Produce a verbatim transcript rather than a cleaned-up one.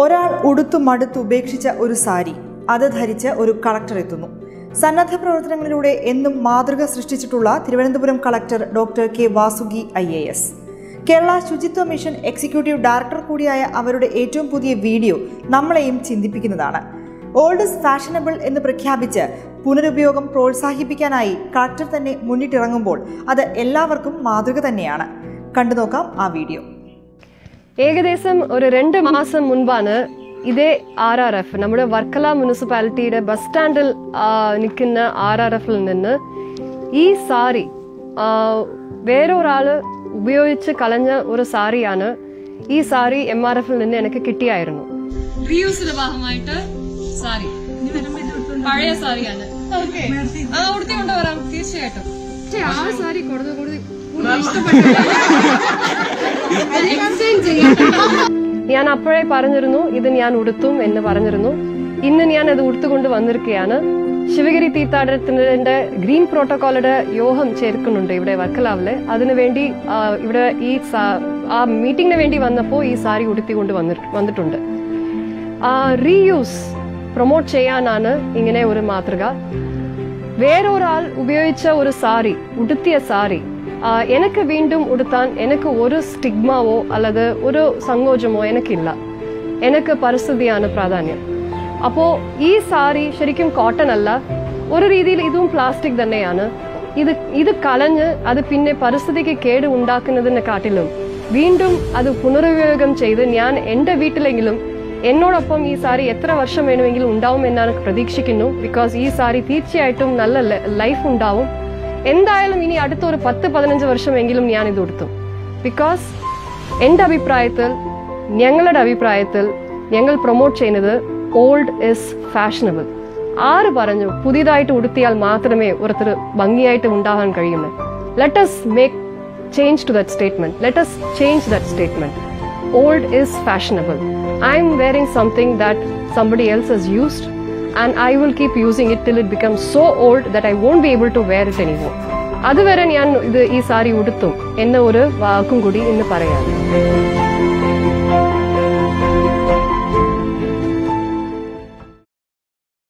ഒരാൾ ഉടുത്തു മടുത്ത് ഉപേക്ഷിച്ച ഒരു സാരി അത് ധരിച്ച് ഒരു കളക്ടർ എത്തുന്നു. സന്നദ്ധ പ്രവർത്തനങ്ങളിലൂടെ എന്നും മാതൃക സൃഷ്ടിച്ചിട്ടുള്ള Thiruvananthapuram collector doctor K Vasuki I A S. Kerala ശുചിത്വ മിഷൻ എക്സിക്യൂട്ടീവ് ഡയറക്ടർ കൂടിയായ അവരുടെ ഏറ്റവും പുതിയ വീഡിയോ നമ്മളെയും ചിന്തിപ്പിക്കുന്നതാണ്. ഓൾഡ് ഇസ് ഫാഷനബിൾ എന്ന് പ്രഖ്യാപിച്ച് പുനരുപയോഗം പ്രോത്സാഹിപ്പിക്കാനായി കളക്ടർ തന്നെ മുന്നിട്ടിറങ്ങുമ്പോൾ അത് എല്ലാവർക്കും മാതൃക തന്നെയാണ്. കണ്ടു നോക്കാം ആ വീഡിയോ. ഏകദേശം ഒരു രണ്ട് മാസം മുൻപാണ് ഇതേ ആർ ആർ എഫ് നമ്മുടെ വർക്കല മുനിസിപ്പാലിറ്റിയുടെ ബസ് സ്റ്റാൻഡിൽ നിൽക്കുന്ന ആർ ആർ എഫിൽ നിന്ന് ഈ സാരി വേറൊരാൾ ഉപയോഗിച്ച് കളഞ്ഞ ഒരു സാരിയാണ്. ഈ സാരി എം ആർ എഫിൽ നിന്ന് എനിക്ക് കിട്ടിയായിരുന്നു. ഭാഗമായിട്ട് സാരി പഴയ സാരിയാണ്. ആ ഉടുത്തി കൊണ്ടുവരാം തീർച്ചയായിട്ടും. പക്ഷെ ആ സാരി കൊടുത്തു കൊടുത്ത് ഞാൻ അപ്പോഴേ പറഞ്ഞിരുന്നു ഇത് ഞാൻ ഉടുത്തും എന്ന് പറഞ്ഞിരുന്നു. ഇന്ന് ഞാൻ അത് ഉടുത്തുകൊണ്ട് വന്നിരിക്കുകയാണ്. ശിവഗിരി തീർത്ഥാടനത്തിന്റെ ഗ്രീൻ പ്രോട്ടോകോളുടെ യോഗം ചേർക്കുന്നുണ്ട് ഇവിടെ വർക്കലാവില്. അതിനുവേണ്ടി ഇവിടെ ഈ ആ മീറ്റിംഗിന് വേണ്ടി വന്നപ്പോ ഈ സാരി ഉടുത്തിക്കൊണ്ട് വന്നിട്ടുണ്ട്. റീയൂസ് പ്രൊമോട്ട് ചെയ്യാനാണ് ഇങ്ങനെ ഒരു മാതൃക. വേറൊരാൾ ഉപയോഗിച്ച ഒരു സാരി ഉടുത്തിയ സാരി എനിക്ക് വീണ്ടും ഉടുത്താൻ എനിക്ക് ഒരു സ്റ്റിഗ്മാവോ അല്ലാതെ ഒരു സങ്കോചമോ എനിക്കില്ല. എനിക്ക് പരിസ്ഥിതിയാണ് പ്രാധാന്യം. അപ്പോ ഈ സാരി ശരിക്കും കോട്ടൺ അല്ല, ഒരു രീതിയിൽ ഇതും പ്ലാസ്റ്റിക് തന്നെയാണ്. ഇത് ഇത് കളഞ്ഞ് അത് പിന്നെ പരിസ്ഥിതിക്ക് കേട് ഉണ്ടാക്കുന്നതിനെ കാട്ടിലും വീണ്ടും അത് പുനരുപയോഗം ചെയ്ത് ഞാൻ എന്റെ വീട്ടിലെങ്കിലും എന്നോടൊപ്പം ഈ സാരി എത്ര വർഷം വേണമെങ്കിലും ഉണ്ടാവും എന്നാണ് പ്രതീക്ഷിക്കുന്നു. ബിക്കോസ് ഈ സാരി തീർച്ചയായിട്ടും നല്ല ലൈഫ് ഉണ്ടാവും. എന്തായാലും ഇനി അടുത്തൊരു പത്ത് പതിനഞ്ച് വർഷമെങ്കിലും ഞാൻ ഇത് ഉടുത്തും. ബിക്കോസ് എന്റെ അഭിപ്രായത്തിൽ ഞങ്ങളുടെ അഭിപ്രായത്തിൽ ഞങ്ങൾ പ്രൊമോട്ട് ചെയ്യുന്നത് ഓൾഡ് ഇസ് ഫാഷനബിൾ. ആര് പറഞ്ഞു പുതിയതായിട്ട് ഉടുത്തിയാൽ മാത്രമേ ഒരുത്തർ ഭംഗിയായിട്ട് ഉണ്ടാകാൻ കഴിയുള്ളൂ? Let us make change to that statement. Let us change that statement. Old is fashionable. I am wearing something that somebody else has used. And I will keep using it till it becomes so old that I won't be able to wear it anymore. അതുവരെ ഞാൻ ഇത് ഈ സാരി ഉടുത്തും എന്ന ഒരു വാക്കും കൂടി ഇന്ന് പറയാം.